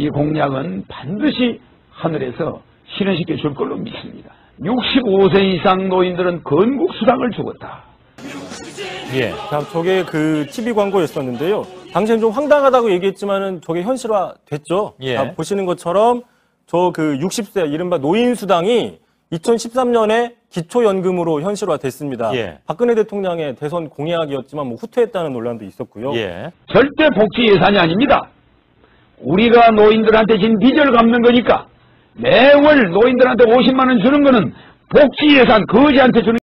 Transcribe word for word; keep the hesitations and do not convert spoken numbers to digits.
이 공약은 반드시 하늘에서 실현시켜 줄 걸로 믿습니다. 육십오 세 이상 노인들은 건국수당을 주었다. 예, 다음 저게 그 티비 광고였었는데요. 당시엔 좀 황당하다고 얘기했지만은 저게 현실화 됐죠. 예. 보시는 것처럼 저 그 육십 세 이른바 노인수당이 이천십삼 년에 기초연금으로 현실화 됐습니다. 예. 박근혜 대통령의 대선 공약이었지만 뭐 후퇴했다는 논란도 있었고요. 예. 절대 복지 예산이 아닙니다. 우리가 노인들한테 진 빚을 갚는 거니까 매월 노인들한테 오십만 원 주는 거는 복지 예산 거지한테 주는